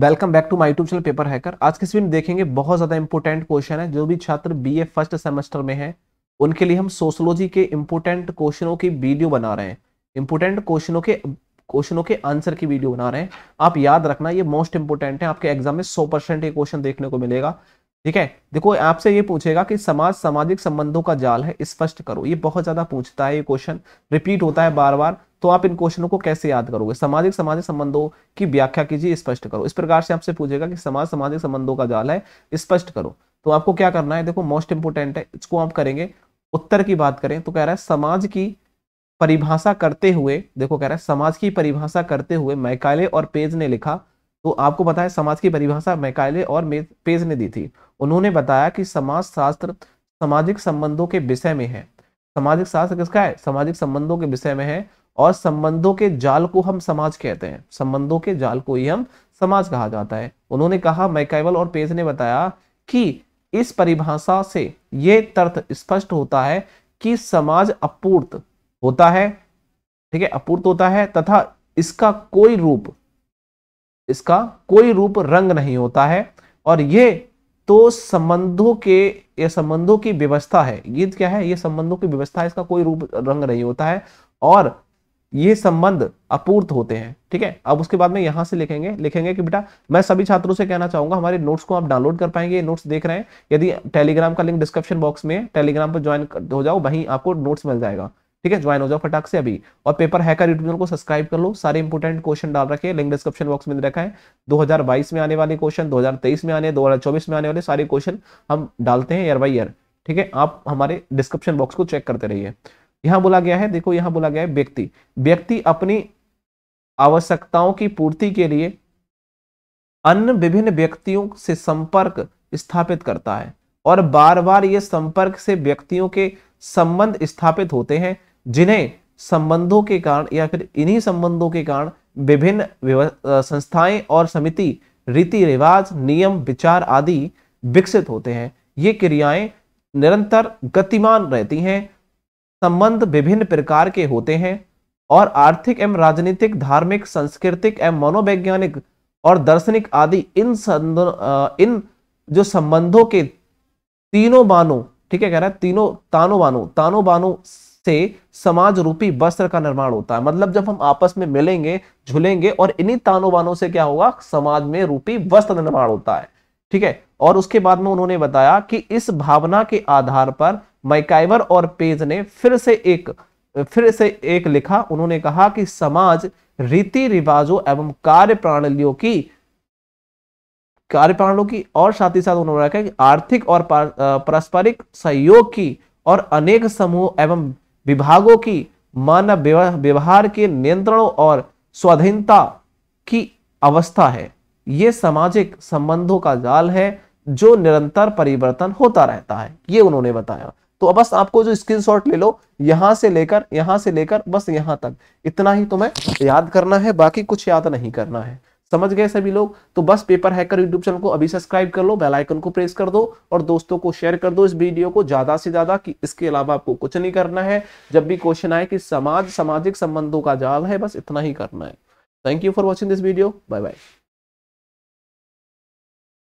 Welcome back to my YouTube channel paper hacker. आज के video में देखेंगे बहुत ज्यादा इंपॉर्टेंट क्वेश्चन है। जो भी छात्र बीए फर्स्ट सेमेस्टर में हैं उनके लिए हम सोशोलॉजी के इंपॉर्टेंट क्वेश्चनों की वीडियो बना रहे हैं, इंपॉर्टेंट क्वेश्चनों के आंसर की वीडियो बना रहे हैं। आप याद रखना ये मोस्ट इंपोर्टेंट है, आपके एग्जाम में 100% ये क्वेश्चन देखने को मिलेगा। ठीक है, देखो आपसे ये पूछेगा कि समाज सामाजिक संबंधों का जाल है, स्पष्ट करो। ये बहुत ज्यादा पूछता है, ये क्वेश्चन रिपीट होता है बार बार, तो आप इन क्वेश्चनों को कैसे याद करोगे। सामाजिक संबंधों की व्याख्या कीजिए, स्पष्ट करो। इस प्रकार से आपसे पूछेगा कि समाज सामाजिक संबंधों का जाल है, स्पष्ट करो। तो आपको क्या करना है, देखो मोस्ट इंपोर्टेंट है, इसको आप करेंगे। उत्तर की बात करें तो कह रहा है समाज की परिभाषा करते हुए, देखो कह रहा है समाज की परिभाषा करते हुए मैकाले और पेज ने लिखा। तो आपको पता है समाज की परिभाषा मैकाले और पेज ने दी थी। उन्होंने बताया कि समाज शास्त्र सामाजिक संबंधों के विषय में है। सामाजिक शास्त्र किसका है, सामाजिक संबंधों के विषय में है, और संबंधों के जाल को हम समाज कहते हैं, संबंधों के जाल को ही हम समाज कहा जाता है। उन्होंने कहा, मैकाले और पेज ने बताया कि इस परिभाषा से ये तथ्य स्पष्ट होता है कि समाज अपूर्त होता है, ठीक है, अपूर्त होता है तथा इसका कोई रूप रंग नहीं होता है, और ये तो संबंधों की व्यवस्था है। ये क्या है, ये संबंधों की व्यवस्था है, इसका कोई रूप रंग नहीं होता है और ये संबंध अपूर्त होते हैं। ठीक है, अब उसके बाद में यहाँ से लिखेंगे कि बेटा मैं सभी छात्रों से कहना चाहूंगा हमारे नोट्स को आप डाउनलोड कर पाएंगे। नोट्स देख रहे हैं यदि, टेलीग्राम का लिंक डिस्क्रिप्शन बॉक्स में है, टेलीग्राम पर ज्वाइन हो जाओ, वहीं आपको नोट्स मिल जाएगा। ठीक है, ज्वाइन हो जाओ फटाक से अभी, और पेपर हैकर यूट्यूब चैनल को सब्सक्राइब कर लो। सारे इंपोर्टेंट क्वेश्चन डाल रखे, लिंक डिस्क्रिप्शन बॉक्स में रखा है। 2022 में आने वाले क्वेश्चन, 2023 में आने, 2024 में आने वाले सारे क्वेश्चन हम डालते हैं ईयर बाई ईयर। ठीक है, आप हमारे डिस्क्रिप्शन बॉक्स को चेक करते रहिए। यहाँ बोला गया है, देखो यहाँ बोला गया है व्यक्ति अपनी आवश्यकताओं की पूर्ति के लिए अन्य विभिन्न व्यक्तियों से संपर्क स्थापित करता है, और बार बार ये संपर्क से व्यक्तियों के संबंध स्थापित होते हैं, जिन्हें संबंधों के कारण या फिर इन्हीं संबंधों के कारण विभिन्न संस्थाएं और समिति, रीति रिवाज, नियम, विचार आदि विकसित होते हैं। ये क्रियाएं निरंतर गतिमान रहती हैं, संबंध विभिन्न प्रकार के होते हैं और आर्थिक एवं राजनीतिक, धार्मिक, सांस्कृतिक एवं मनोवैज्ञानिक और दार्शनिक आदि इन जो संबंधों के तीनों बानों, ठीक है, कह रहा है तीनों तानों बानों से समाज रूपी वस्त्र का निर्माण होता है। मतलब जब हम आपस में मिलेंगे झुलेंगे और इन्हीं तानों बानों से क्या होगा, समाज में रूपी वस्त्र निर्माण होता है। ठीक है, और उसके बाद में उन्होंने बताया कि इस भावना के आधार पर मैकाले और पेज ने फिर से एक लिखा। उन्होंने कहा कि समाज रीति रिवाजों एवं कार्य प्रणालियों की और साथ ही साथ उन्होंने रखा कि आर्थिक और पारस्परिक सहयोग की और अनेक समूह एवं विभागों की, मानव व्यवहार के नियंत्रणों और स्वाधीनता की अवस्था है। ये सामाजिक संबंधों का जाल है जो निरंतर परिवर्तन होता रहता है, ये उन्होंने बताया। तो बस आपको जो स्क्रीनशॉट ले लो, यहां से लेकर बस यहां तक इतना ही तुम्हें याद करना है, बाकी कुछ याद नहीं करना है। समझ गए सभी लोग? तो बस पेपर हैकर यूट्यूब चैनल को अभी सब्सक्राइब कर लो, बेल आइकन को प्रेस कर दो और दोस्तों को शेयर कर दो इस वीडियो को ज्यादा से ज्यादा। कि इसके अलावा आपको कुछ नहीं करना है, जब भी क्वेश्चन आए कि समाज सामाजिक संबंधों का जाल है, बस इतना ही करना है। Thank you for watching this video, bye bye.